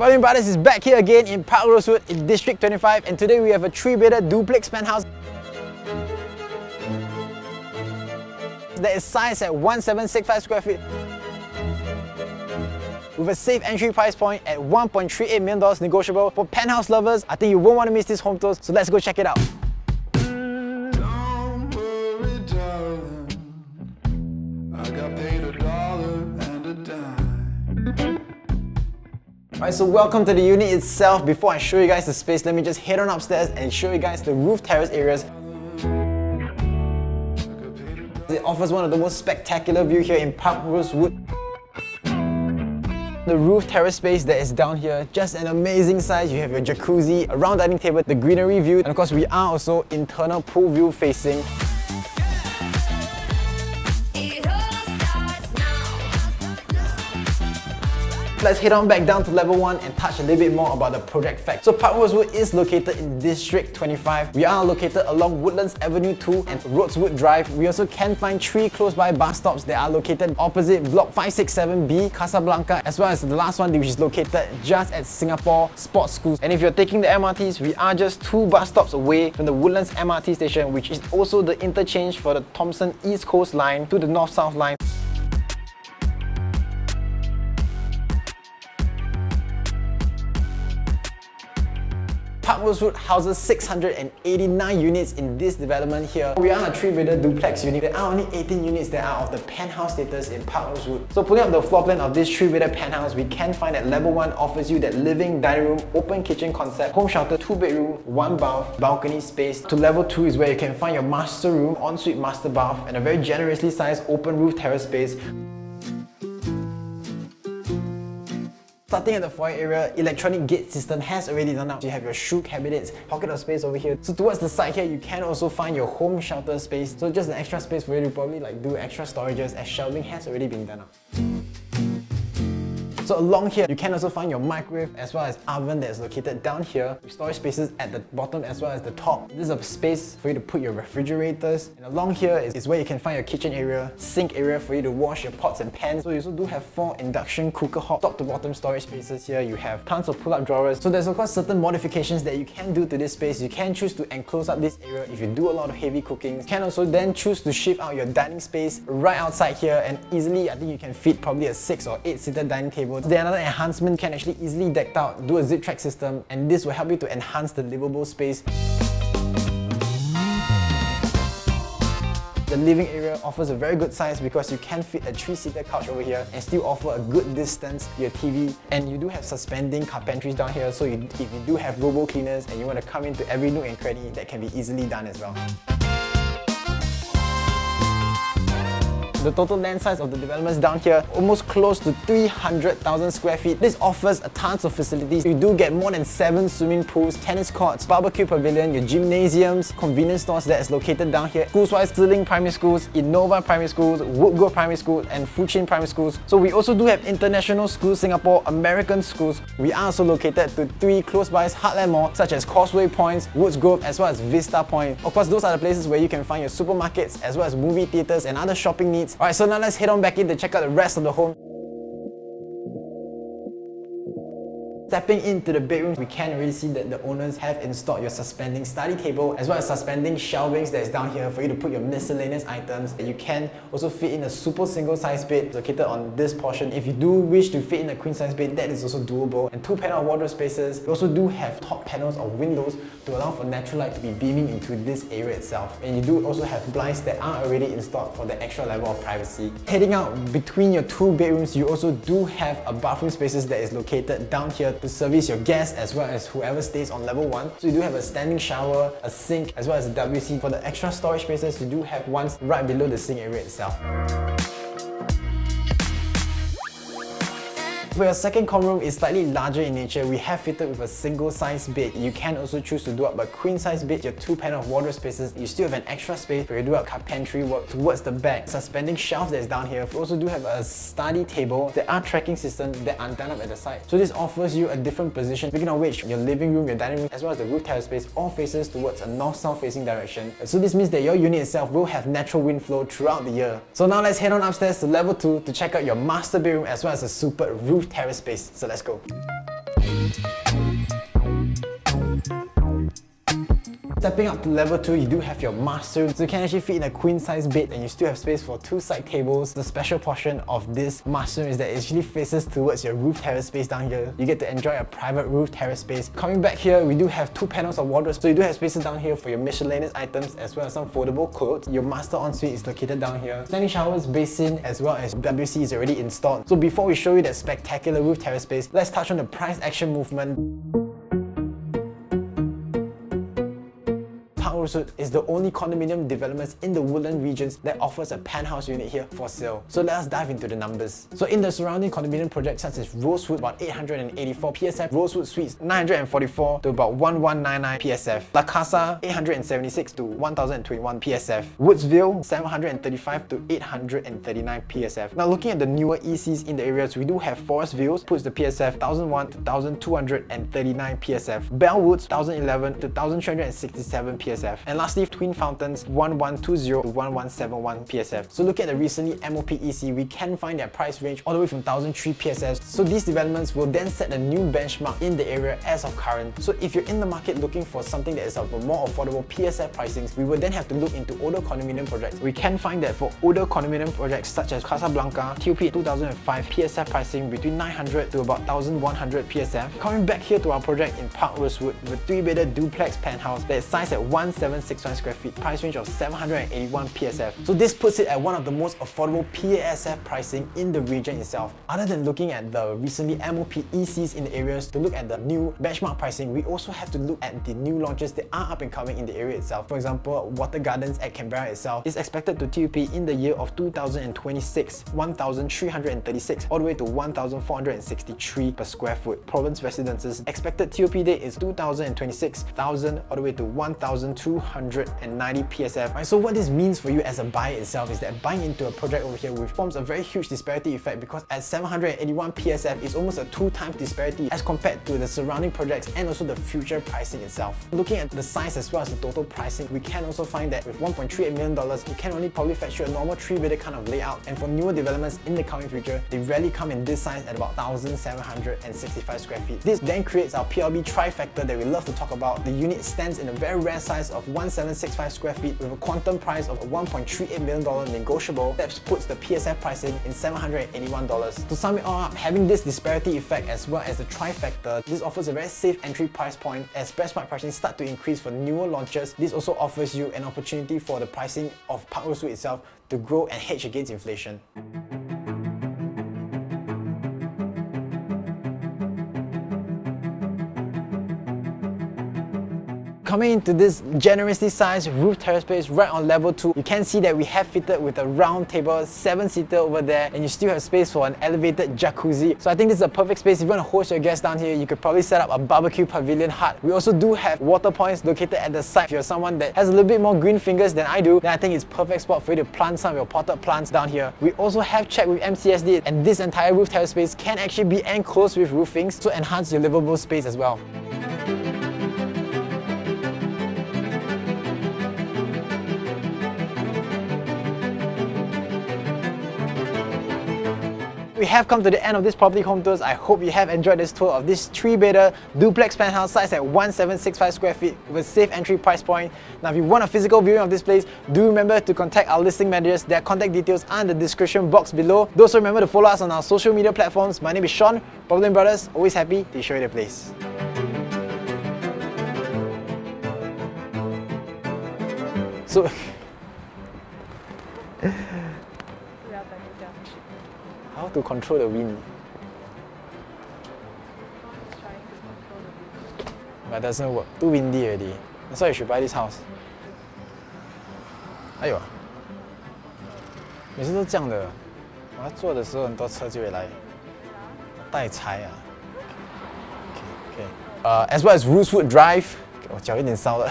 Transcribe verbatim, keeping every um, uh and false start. Property Lim Brothers is back here again in Parc Rosewood in District twenty-five, and today we have a three-bedder duplex penthouse that is sized at one thousand seven hundred sixty-five square feet with a safe entry price point at one point three eight million dollars negotiable. For penthouse lovers, I think you won't want to miss this home tour, so let's go check it out. Alright, so welcome to the unit itself. Before I show you guys the space, let me just head on upstairs and show you guys the roof terrace areas. It offers one of the most spectacular views here in Parc Rosewood. The roof terrace space that is down here, just an amazing size. You have your jacuzzi, a round dining table, the greenery view, and of course we are also internal pool view facing. Let's head on back down to level one and touch a little bit more about the project facts. So Parc Rosewood is located in District twenty-five. We are located along Woodlands Avenue two and Rhodeswood Drive. We also can find three close by bus stops that are located opposite Block five six seven B, Casablanca, as well as the last one which is located just at Singapore Sports Schools. And if you're taking the M R Ts, we are just two bus stops away from the Woodlands M R T Station, which is also the interchange for the Thomson East Coast Line to the North-South Line. Parc Rosewood houses six hundred eighty-nine units in this development here. We are a three-bedder duplex unit. There are only eighteen units that are of the penthouse status in Parc Rosewood. So pulling up the floor plan of this three-bedder penthouse, we can find that level one offers you that living, dining room, open kitchen concept, home shelter, two bedroom, one bath, balcony space. To level two is where you can find your master room, ensuite master bath, and a very generously sized open roof terrace space. Starting at the foyer area, electronic gate system has already done up. You have your shoe cabinets, pocket of space over here. So towards the side here, you can also find your home shelter space. So just an extra space for you to probably like do extra storages, as shelving has already been done up. So along here, you can also find your microwave as well as oven that is located down here, with storage spaces at the bottom as well as the top. This is a space for you to put your refrigerators. And along here is, is where you can find your kitchen area, sink area for you to wash your pots and pans. So you also do have four induction cooker hob, top to bottom storage spaces here. You have tons of pull-up drawers. So there's of course certain modifications that you can do to this space. You can choose to enclose up this area if you do a lot of heavy cooking. You can also then choose to shift out your dining space right outside here, and easily I think you can fit probably a six or eight seater dining table. So another enhancement, can actually easily decked out, do a zip track system, and this will help you to enhance the livable space. The living area offers a very good size because you can fit a three-seater couch over here and still offer a good distance to your T V. And you do have suspending carpentries down here, so you, if you do have robo cleaners and you want to come into every nook and cranny, that can be easily done as well. The total land size of the developments down here, almost close to three hundred thousand square feet. This offers a tons of facilities. You do get more than seven swimming pools, tennis courts, barbecue pavilion, your gymnasiums, convenience stores that is located down here. Schools-wise, Stirling Primary Schools, Innova Primary Schools, Woodgrove Primary Schools, and Fuchin Primary Schools. So we also do have International Schools Singapore, American Schools. We are also located to three close-by Heartland Mall, such as Causeway Points, Woods Grove, as well as Vista Point. Of course, those are the places where you can find your supermarkets, as well as movie theaters and other shopping needs. Alright, so now let's head on back in to check out the rest of the home. Stepping into the bedroom, we can really see that the owners have installed your suspending study table as well as suspending shelvings that is down here for you to put your miscellaneous items. You can also fit in a super single size bed located on this portion. If you do wish to fit in a queen size bed, that is also doable. And two panel wardrobe spaces. We also do have top panels or windows to allow for natural light to be beaming into this area itself. And you do also have blinds that are already installed for the extra level of privacy. Heading out between your two bedrooms, you also do have a bathroom spaces that is located down here to service your guests as well as whoever stays on level one. So you do have a standing shower, a sink, as well as a W C. For the extra storage spaces, you do have ones right below the sink area itself. For your second common room is slightly larger in nature. We have fitted with a single size bed. You can also choose to do up a queen size bed, your two panel wardrobe spaces. You still have an extra space where you do up carpentry work towards the back. Suspending shelf that is down here. We also do have a study table. There are tracking systems that are done up at the side. So this offers you a different position. Speaking of which, your living room, your dining room, as well as the roof terrace space all faces towards a north-south facing direction. So this means that your unit itself will have natural wind flow throughout the year. So now let's head on upstairs to level two to check out your master bedroom as well as a super roof terrace space. So let's go. Stepping up to level two, you do have your master, so you can actually fit in a queen size bed and you still have space for two side tables. The special portion of this master is that it actually faces towards your roof terrace space down here. You get to enjoy a private roof terrace space. Coming back here, we do have two panels of wardrobes, so you do have spaces down here for your miscellaneous items as well as some foldable clothes. Your master ensuite is located down here. Standing showers, basin as well as W C is already installed. So before we show you that spectacular roof terrace space, let's touch on the price action movement. Rosewood is the only condominium developments in the Woodland regions that offers a penthouse unit here for sale. So let us dive into the numbers. So in the surrounding condominium projects such as Rosewood, about eight hundred eighty-four P S F, Rosewood Suites nine hundred forty-four to about one one nine nine P S F, La Casa eight hundred seventy-six to one thousand twenty-one P S F, Woodsville seven hundred thirty-five to eight hundred thirty-nine P S F. Now looking at the newer E Cs in the areas, we do have Forest Views, puts the P S F one thousand one to one thousand two hundred thirty-nine P S F, Bellwoods one thousand eleven to one thousand three hundred sixty-seven P S F. And lastly, Twin Fountains one one two zero to one one seven one P S F. So looking at the recently M O P E C, we can find their price range all the way from one thousand three P S F. So these developments will then set a new benchmark in the area as of current. So if you're in the market looking for something that is of a more affordable P S F pricings, we will then have to look into older condominium projects. We can find that for older condominium projects such as Casablanca, T O P two thousand five P S F pricing between nine hundred to about one thousand one hundred P S F. Coming back here to our project in Parc Rosewood with three-bedder duplex penthouse that is sized at one seven six one square feet, price range of seven hundred eighty-one P S F. So this puts it at one of the most affordable P S F pricing in the region itself. Other than looking at the recently M O P E Cs in the areas to look at the new benchmark pricing, we also have to look at the new launches that are up and coming in the area itself. For example, Water Gardens at Canberra itself is expected to T U P in the year of two thousand twenty-six, one thousand three hundred thirty-six all the way to one thousand four hundred sixty-three per square foot. Province Residences expected T O P date is two thousand twenty-six, one thousand all the way to one thousand two hundred ninety P S F. Right, so what this means for you as a buyer itself is that buying into a project over here which forms a very huge disparity effect, because at seven hundred eighty-one P S F is almost a two times disparity as compared to the surrounding projects and also the future pricing itself. Looking at the size as well as the total pricing, we can also find that with one point three eight million dollars, you can only probably fetch you a normal three-bedder kind of layout, and for newer developments in the coming future, they rarely come in this size at about one thousand seven hundred sixty-five square feet. This then creates our P L B trifecta that we love to talk about. The unit stands in a very rare size of one thousand seven hundred sixty-five square feet with a quantum price of one point three eight million dollars negotiable. That puts the P S F pricing in seven hundred eighty-one dollars. To sum it all up, having this disparity effect as well as the trifecta, this offers a very safe entry price point. As benchmark pricing start to increase for newer launches, this also offers you an opportunity for the pricing of Parc Rosewood itself to grow and hedge against inflation. Coming into this generously sized roof terrace space right on level two, you can see that we have fitted with a round table, seven-seater over there, and you still have space for an elevated jacuzzi. So I think this is a perfect space. If you want to host your guests down here, you could probably set up a barbecue pavilion hut. We also do have water points located at the side. If you're someone that has a little bit more green fingers than I do, then I think it's a perfect spot for you to plant some of your potted plants down here. We also have checked with M C S D, and this entire roof terrace space can actually be enclosed with roofings to enhance your livable space as well. We have come to the end of this property home tours. I hope you have enjoyed this tour of this three-bedder duplex penthouse sized at one thousand seven hundred sixty-five square feet with a safe entry price point. Now if you want a physical viewing of this place, do remember to contact our listing managers. Their contact details are in the description box below. Do also remember to follow us on our social media platforms. My name is Sean, Property Lim Brothers, always happy to show you the place. So... how to control the wind? But it doesn't work. Too windy already. That's why you should buy this house. Aiyo, 每次都这样的。我要坐的时候，很多车就会来。带财啊。Okay, okay. Uh, as well as Rhodeswood Drive. 我脚有点烧了。